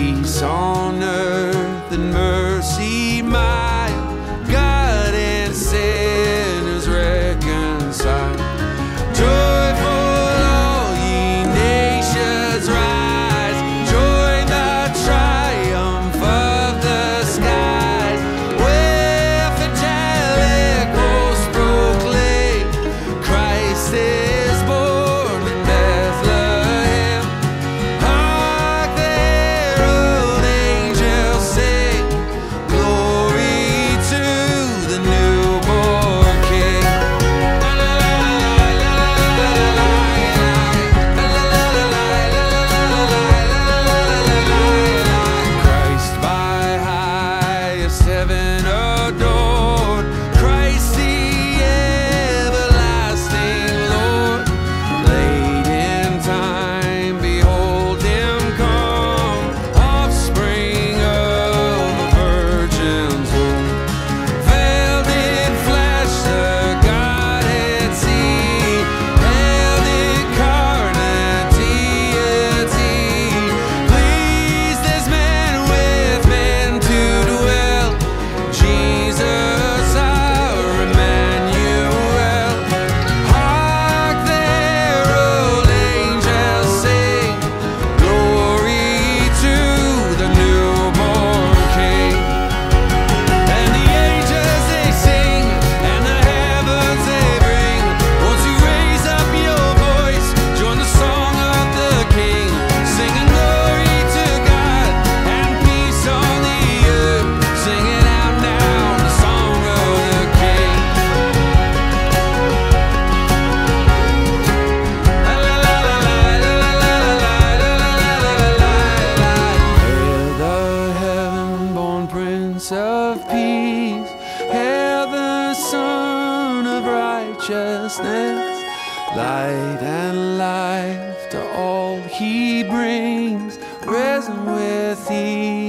Peace on earth and mercy mild, God and sinners reconciled. Joy for all ye nations, rise, join the triumph of the skies. Where angelic hosts proclaim, Christ is born in Bethlehem. Hark, herald angels sing, glory to the newborn King. Christ by highest heaven adored, Christ the everlasting Lord. Late in time, behold him come, offspring of a virgin's womb. Veiled in flesh, the Godhead seen, veiled in carnality, pleased as men with men to dwell. Jesus, our Emmanuel. Hark, the herald angels sing, glory to the newborn King. And the angels they sing, and the heavens they ring. Won't you raise up your voice, join the song of the King, singing glory to God and peace on the earth. Sing it out now, the song of the King. Hail the heaven-born Prince of Peace, hail the Son of Righteousness. Light and life to all he brings, risen with thee.